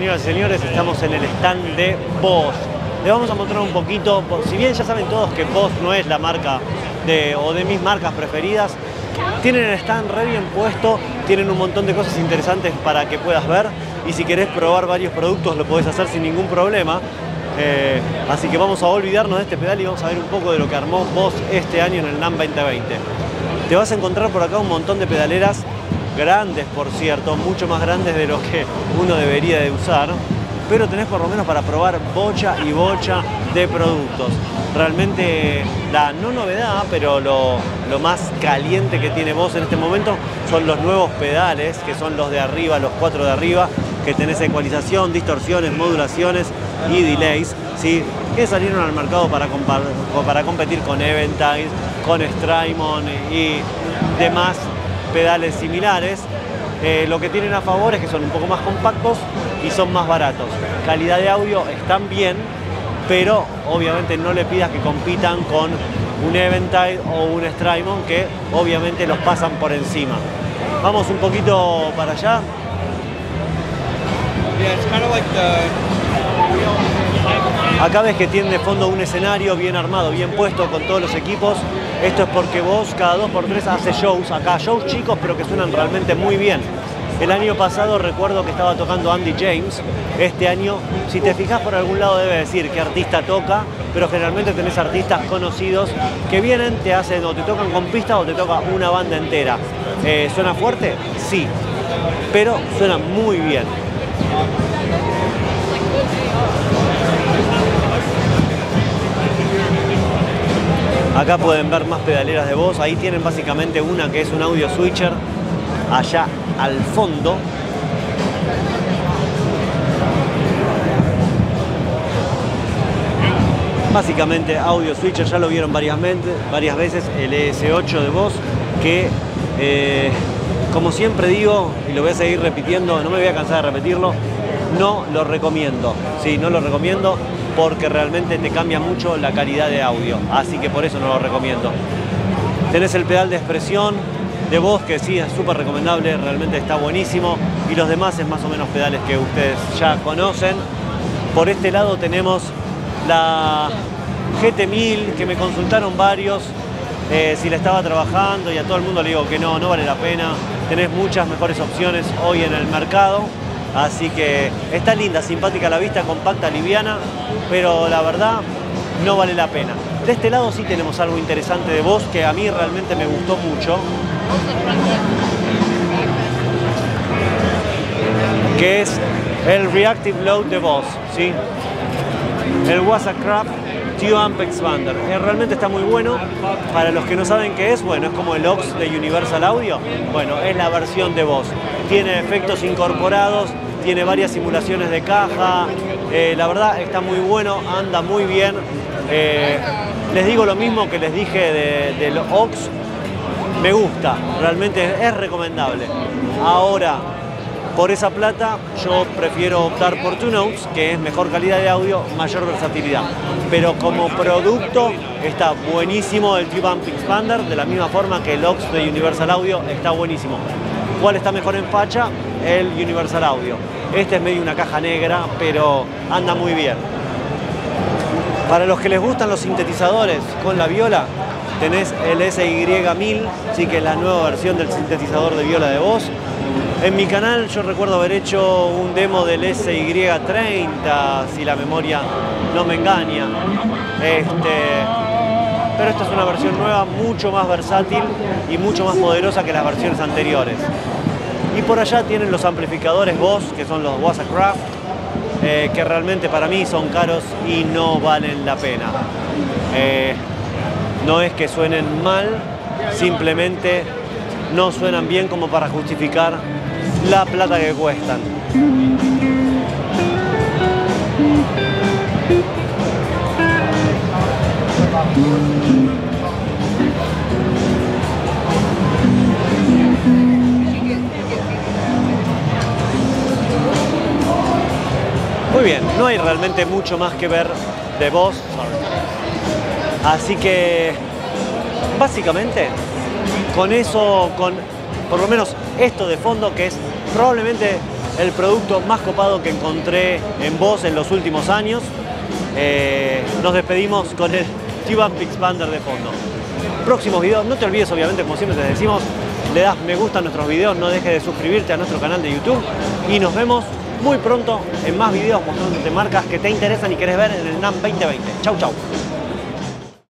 señoras y señores, estamos en el stand de Boss. Les vamos a mostrar un poquito, si bien ya saben todos que Boss no es la marca de mis marcas preferidas, tienen el stand re bien puesto, tienen un montón de cosas interesantes para que puedas ver y si querés probar varios productos lo podés hacer sin ningún problema. Así que vamos a olvidarnos de este pedal y vamos a ver un poco de lo que armó Boss este año en el NAM 2020. Te vas a encontrar por acá un montón de pedaleras grandes, por cierto, mucho más grandes de lo que uno debería de usar, pero tenés por lo menos para probar bocha y bocha de productos. Realmente la no novedad, pero lo más caliente que tiene Boss en este momento son los nuevos pedales, que son los de arriba, los 4 de arriba, que tenés ecualización, distorsiones, modulaciones y delays, ¿sí? Que salieron al mercado para competir con Eventide, con Strymon y demás pedales similares. Lo que tienen a favor es que son un poco más compactos y son más baratos. Calidad de audio están bien, pero obviamente no le pidas que compitan con un Eventide o un Strymon, que obviamente los pasan por encima. Vamos un poquito para allá. Acá ves que tiene de fondo un escenario bien armado, bien puesto, con todos los equipos. Esto es porque Boss cada 2x3 hace shows acá, shows chicos pero que suenan realmente muy bien. El año pasado recuerdo que estaba tocando Andy James. Este año, si te fijas por algún lado debe decir qué artista toca, pero generalmente tenés artistas conocidos que vienen, te hacen o te tocan con pistas o te toca una banda entera. ¿Suena fuerte? Sí, pero suena muy bien. Acá pueden ver más pedaleras de Boss. Ahí tienen básicamente una que es un audio switcher allá al fondo. Básicamente audio switcher, ya lo vieron varias veces, el ES8 de Boss, que como siempre digo, y lo voy a seguir repitiendo, no me voy a cansar de repetirlo, no lo recomiendo. Sí, no lo recomiendo porque realmente te cambia mucho la calidad de audio, así que por eso no lo recomiendo. Tenés el pedal de expresión de Boss, que sí, es súper recomendable, realmente está buenísimo, y los demás es más o menos pedales que ustedes ya conocen. Por este lado tenemos la GT1000, que me consultaron varios si la estaba trabajando, y a todo el mundo le digo que no vale la pena. Tenés muchas mejores opciones hoy en el mercado. Así que está linda, simpática a la vista, compacta, liviana, pero la verdad no vale la pena. De este lado sí tenemos algo interesante de Boss que a mí realmente me gustó mucho, que es el Reactive Load de Boss, ¿sí? El Waza Craft Two Amp Expander. Realmente está muy bueno. Para los que no saben qué es, bueno, es como el Ox de Universal Audio. Bueno, es la versión de Boss. Tiene efectos incorporados, tiene varias simulaciones de caja. La verdad está muy bueno, anda muy bien. Les digo lo mismo que les dije del Ox. Me gusta, realmente es recomendable. Ahora, por esa plata, yo prefiero optar por Two Notes, que es mejor calidad de audio, mayor versatilidad. Pero como producto está buenísimo el Two Amp Expander, de la misma forma que el Ox de Universal Audio está buenísimo. ¿Cuál está mejor en facha? El Universal Audio. Este es medio una caja negra, pero anda muy bien. Para los que les gustan los sintetizadores con la viola, tenés el SY1000, sí, que es la nueva versión del sintetizador de viola de Boss. En mi canal yo recuerdo haber hecho un demo del SY30, si la memoria no me engaña. Pero esta es una versión nueva, mucho más versátil y mucho más poderosa que las versiones anteriores. Y por allá tienen los amplificadores Boss, que son los Wasacraft, que realmente para mí son caros y no valen la pena. No es que suenen mal, simplemente no suenan bien como para justificar la plata que cuestan. Muy bien, no hay realmente mucho más que ver de Boss, así que básicamente con eso, con por lo menos esto de fondo, que es probablemente el producto más copado que encontré en Boss en los últimos años. Nos despedimos con el Two Amp Expander de fondo. Próximos videos, no te olvides, obviamente, como siempre te decimos, le das me gusta a nuestros videos, no dejes de suscribirte a nuestro canal de YouTube y nos vemos muy pronto en más videos mostrándote marcas que te interesan y querés ver en el NAM 2020. Chau, chau.